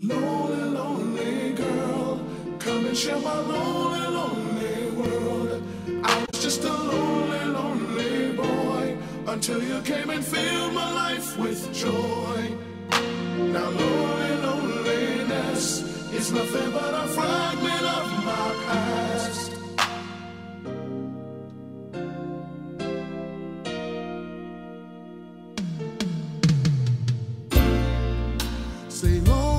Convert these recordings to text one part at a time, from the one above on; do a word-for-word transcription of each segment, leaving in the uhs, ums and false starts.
Lonely, lonely girl, come and share my lonely, lonely world. I was just a lonely, lonely boy until you came and filled my life with joy. Now lonely, loneliness is nothing but a fragment of my past. Say lonely.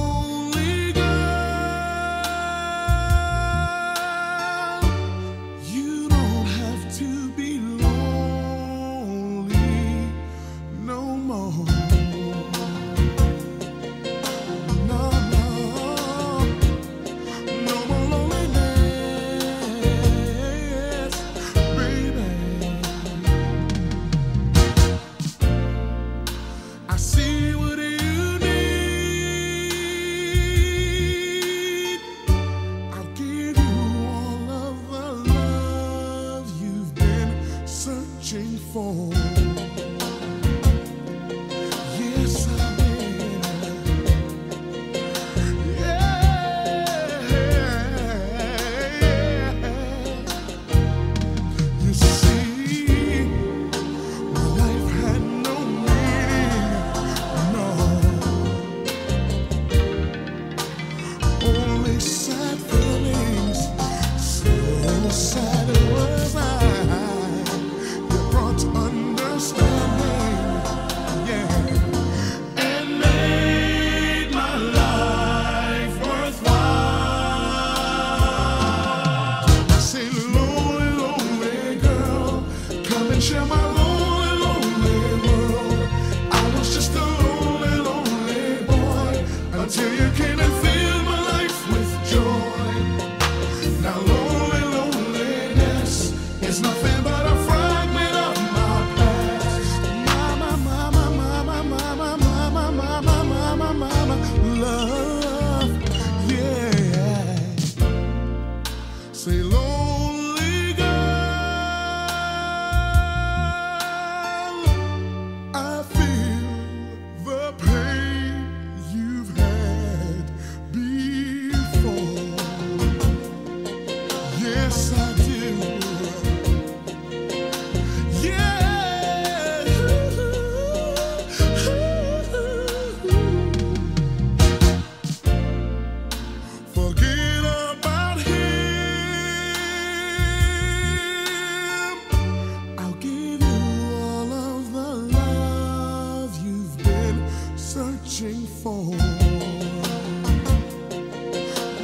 Searching for,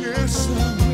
yes, I